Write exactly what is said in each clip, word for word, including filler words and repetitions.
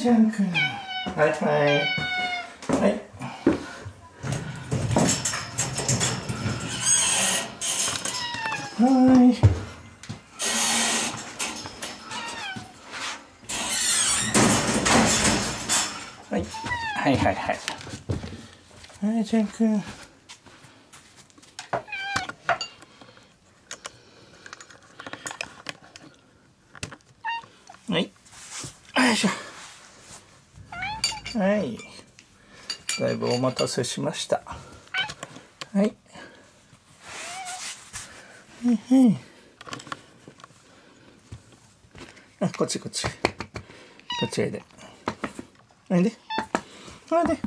ジャン君。はいはい。はい。はい。はい、はいはいはいはい、ジャン君。はい、よいしょ。はい、だいぶお待たせしました。はいはいはい。あ、こっちこっちこっちへで。おいで、おいで、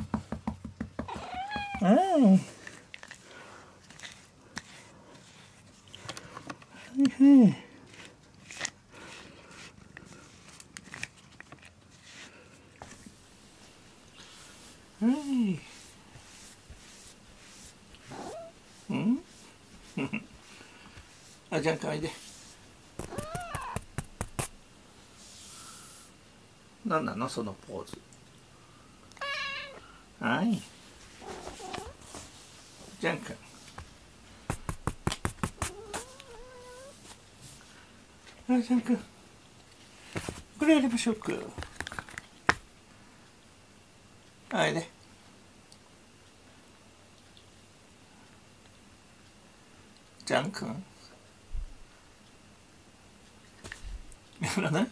はい、はいはい、はい、うん、あ、じゃんかおいで。なんなのそのポーズ。はい、ジャン君。はい、ジャン君。これやりましょうか。はいね。ジャン君。やらない。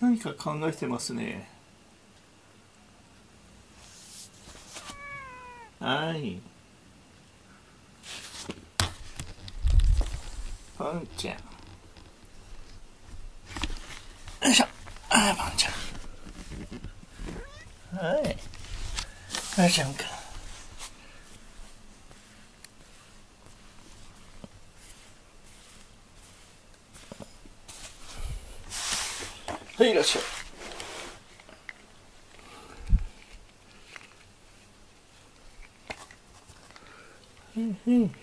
何か考えてますね。はい、ポンちゃん。よいしょ。あ、ポンちゃん。はい。あ、ジャン君。はい、いらっしゃい。うんうん、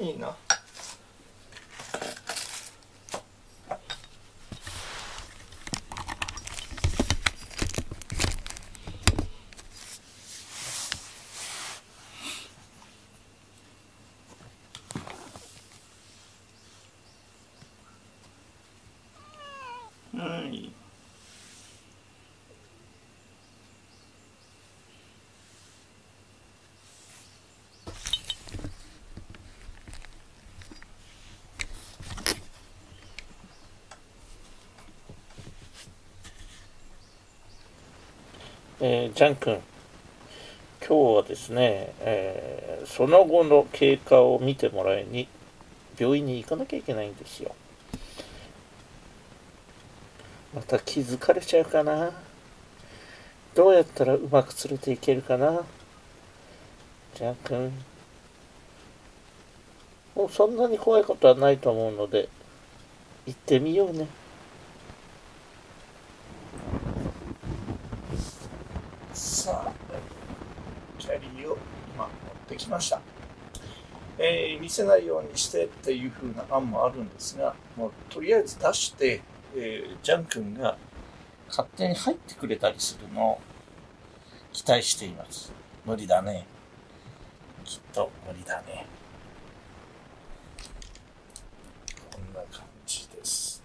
いいな。はい。えー、ジャン君、今日はですね、えー、その後の経過を見てもらいに病院に行かなきゃいけないんですよ。また気づかれちゃうかな。どうやったらうまく連れていけるかな。ジャン君、もうそんなに怖いことはないと思うので行ってみようね。さあ、キャリーを今持ってきました。えー、見せないようにしてっていうふうな案もあるんですが、もうとりあえず出して。えー、ジャン君が勝手に入ってくれたりするのを期待しています。無理だね。きっと無理だね。こんな感じです。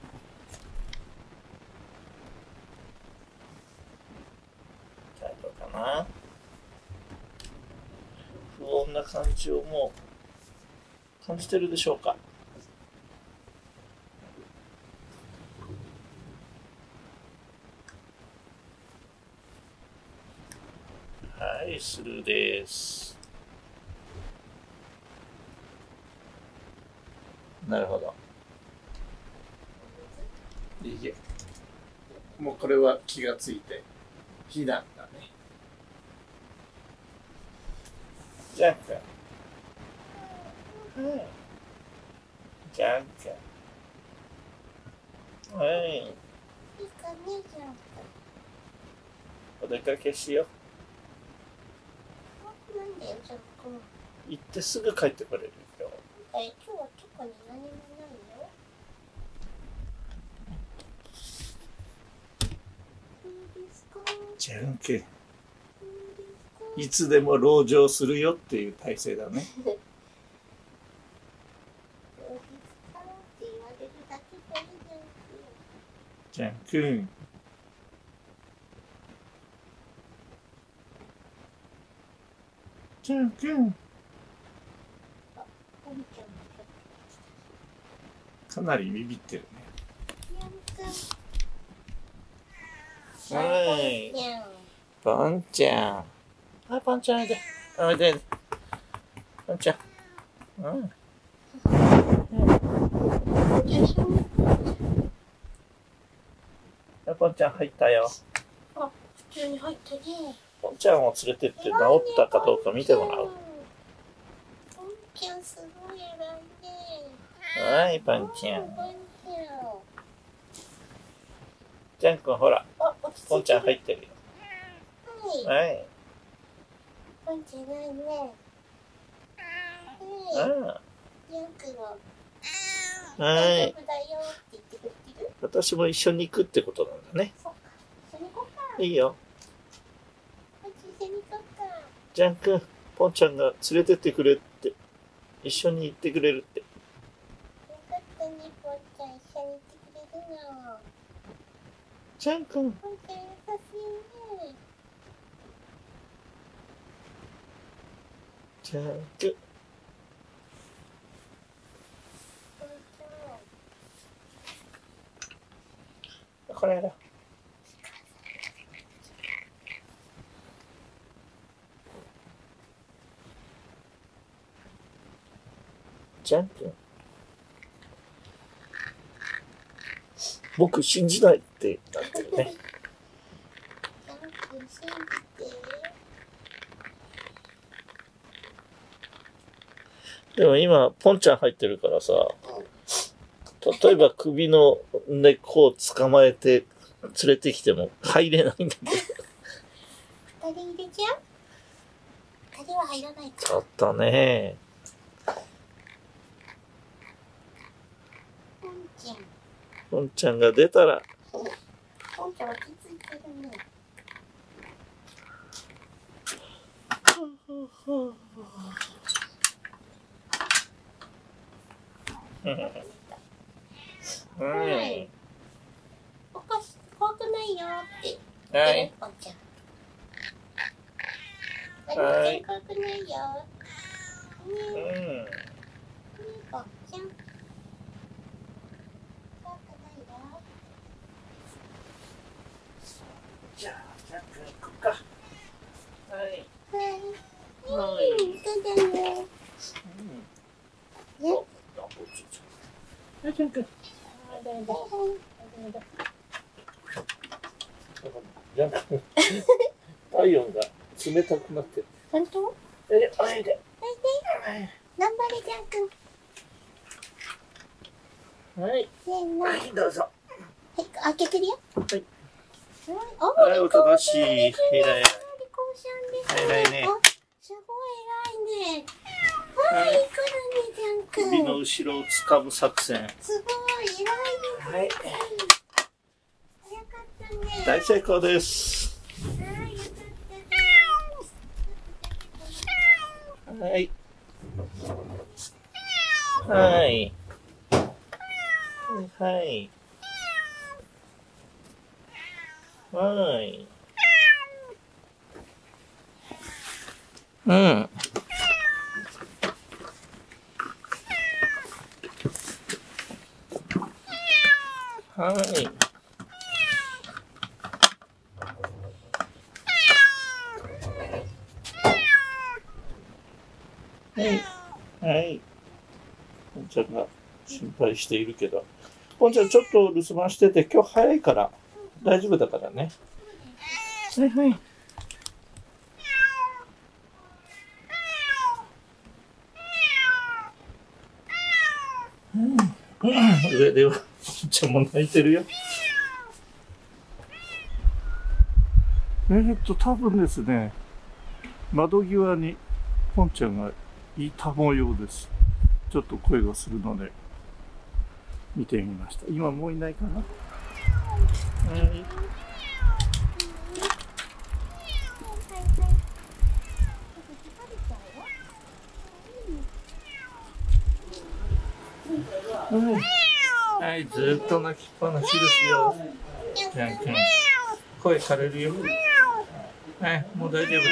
大丈夫かな？不穏な感じをもう感じてるでしょうか？はい、スルーです。なるほど。いえ、もうこれは気がついて避難だね。ジャン君。ジャン君。はい。いいかね、じゃん。お出かけしよう。なんだよ、じゃんくん。行ってすぐ帰ってこれるよ。え、今日は特に何もないよ。いいですか。じゃんけん。いつでも籠城するよっていう体制だね。じゃんくん。じゃんくん。かなりビビってるね。はい。ぽんちゃん。はい、ぽんちゃんおいで。おいで。ぽんちゃん。うん。ぽんちゃん入ったよ。あ、普通に入ったね。ぽんちゃんを連れてって治ったかどうか見てもらう。ぽんちゃんすごい偉いね。はい、ぽんちゃん。じゃんくんほら、ぽんちゃん入ってるよ。はい。ぽんちゃんないね。はい。じゃんくんも。はい。私も一緒に行くってことなんだね。いいよ。じゃんくん、ぽんちゃんが連れてってくれって、一緒に行ってくれるって。よかったね、ぽんちゃん、一緒に行ってくれるの。じゃんくん。ぽんちゃん優しいね。じゃんくん。これだ。じゃんくん。僕信じないってなってるね。じゃんくん信じて。でも今ポンちゃん入ってるからさ。例えば首の根っこを捕まえて連れてきても入れないんだけど二人入れちゃう？二人は入らないか。ちょっとねポンちゃんポンちゃんが出たらポンちゃん落ち着いてるね。うんはい。おかし怖くないよって言ってるぽんちゃん。はい。怖くないよ。ねえ。ねえぽんちゃん。怖くないよ。じゃあじゃんくん行こうか。はい。はい。うんそうだね。うん。ね。はいじゃんくん。じゃんくん体温が冷たくなってる。本当？え、おいで。おいで。頑張れじゃんくん。はい。はい、どうぞ。はい、開けてるよ。はい。はい、おとなしい。偉い。偉いね。すごい偉いね。はい、いくらね、じゃんくん。首の後ろを掴む作戦。すごい。はい、大成功です。はい。はい。はい。はい。うん。はい。はい。ぽんちゃんが心配しているけど、ぽんちゃんちょっと留守番してて、今日早いから大丈夫だからね。はいはい。うん、上では。ちゃんも泣いてるよ。えーっと、多分ですね、窓際にポンちゃんがいた模様です。ちょっと声がするので、見てみました。今もういないかな。はい。はい、はい、ずっと泣きっぱなしですよ。じゃんけん。声枯れるよ。はい、もう大丈夫だよ。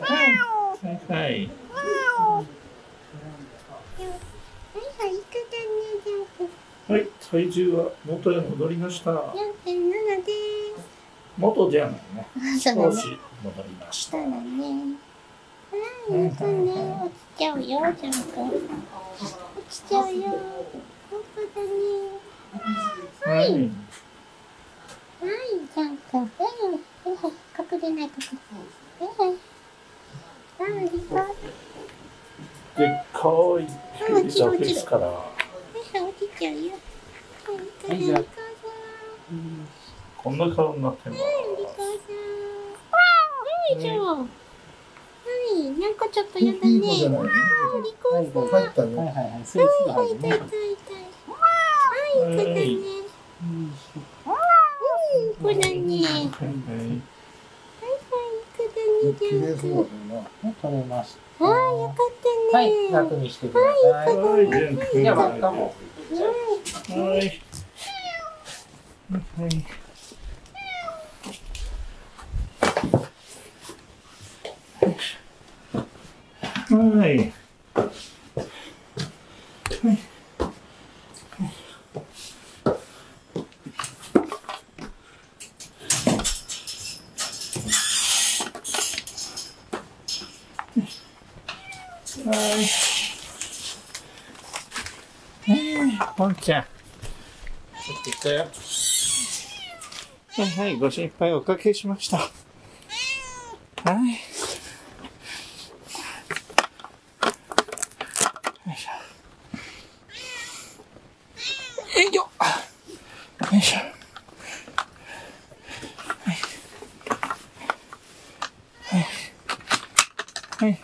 はい、はい。はい、体重は元へ戻りました。よんてんななです。元じゃないね。少し戻りました。うん、そうね、落ちちゃうよ、ちゃんと。落ちちゃうよ。本当だね。はい。はい、ちゃんと。はい、はい、隠れない、隠れない。はい、はい。あ、でかい。でかい。落ちる、落ちる。はい、落ちちゃうよ。はい、じゃあ。こんな顔になってます。はい、でかい。はい、じゃあ。なんかちょっとやだね。わあ、お利口さん。はいはいはい。すぐすぐ入るね。はい、痛い痛い。はい、痛いね。うん、これね。はいはい、痛いね。じゃんけん。取れました。ああ、よかったね。はい、楽にしてください。はい、じゃあ輪っかも。はい。はい。はい。はい。はい。はい。ポンちゃん。ちょっと行ったよ。はいはい、ご心配おかけしました。はい。よいしょ。はい。はい。はい。は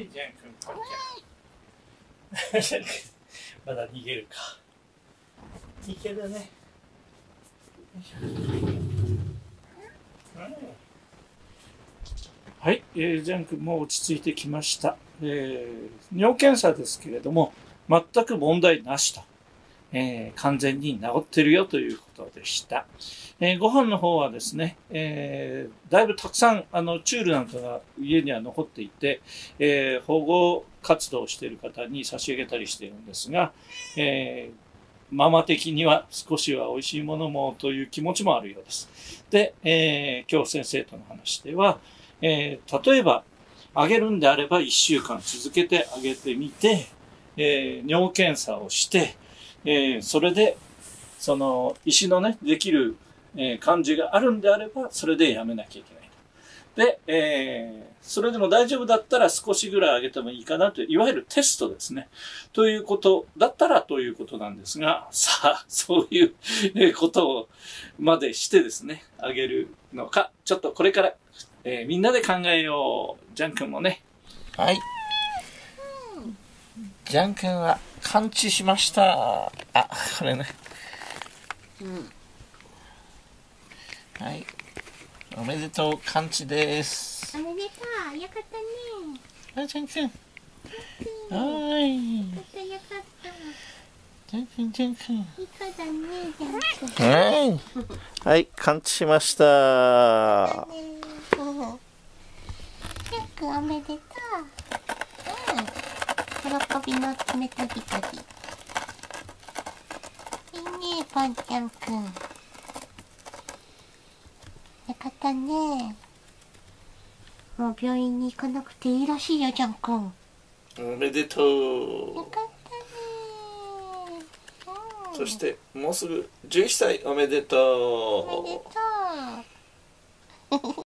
い、じゃんくん、ポンちゃん。まだ逃げるか。逃げだね。はい、えー、じゃんくんも落ち着いてきました。えー、尿検査ですけれども、全く問題なしと。えー、完全に治ってるよということでした。えー、ご飯の方はですね、えー、だいぶたくさん、あの、チュールなんかが家には残っていて、えー、保護活動をしている方に差し上げたりしているんですが、えー、ママ的には少しは美味しいものもという気持ちもあるようです。で、えー、今日先生との話では、えー、例えば、あげるんであればいっしゅうかん続けてあげてみて、えー、尿検査をして、えー、それで、その、石のね、できる、えー、感じがあるんであれば、それでやめなきゃいけない。で、えー、それでも大丈夫だったら少しぐらい上げてもいいかなという、いわゆるテストですね。ということ、だったらということなんですが、さあ、そういうことを、までしてですね、上げるのか、ちょっとこれから、えー、みんなで考えよう。ジャン君もね。はい。ジャン君は、完治しました。あ、これね。うん。はい。おめでとう、カンチです。おめでとう、よかったね。あ、ちゃんちゃん。はい。よかった、よかった。ちゃんちゃん、ちゃんちゃん。いい子だね、ちゃんちゃん。はい、カンチしました。だねー。チャックおめでとう。うん。喜びの爪とぎとぎ。いいね、ぽんちゃんくん。よかったね。もう病院に行かなくていいらしいよ、ジャン君。おめでとう。よかったね、うん。そしてもうすぐじゅういっさいおめでとう。おめでとう。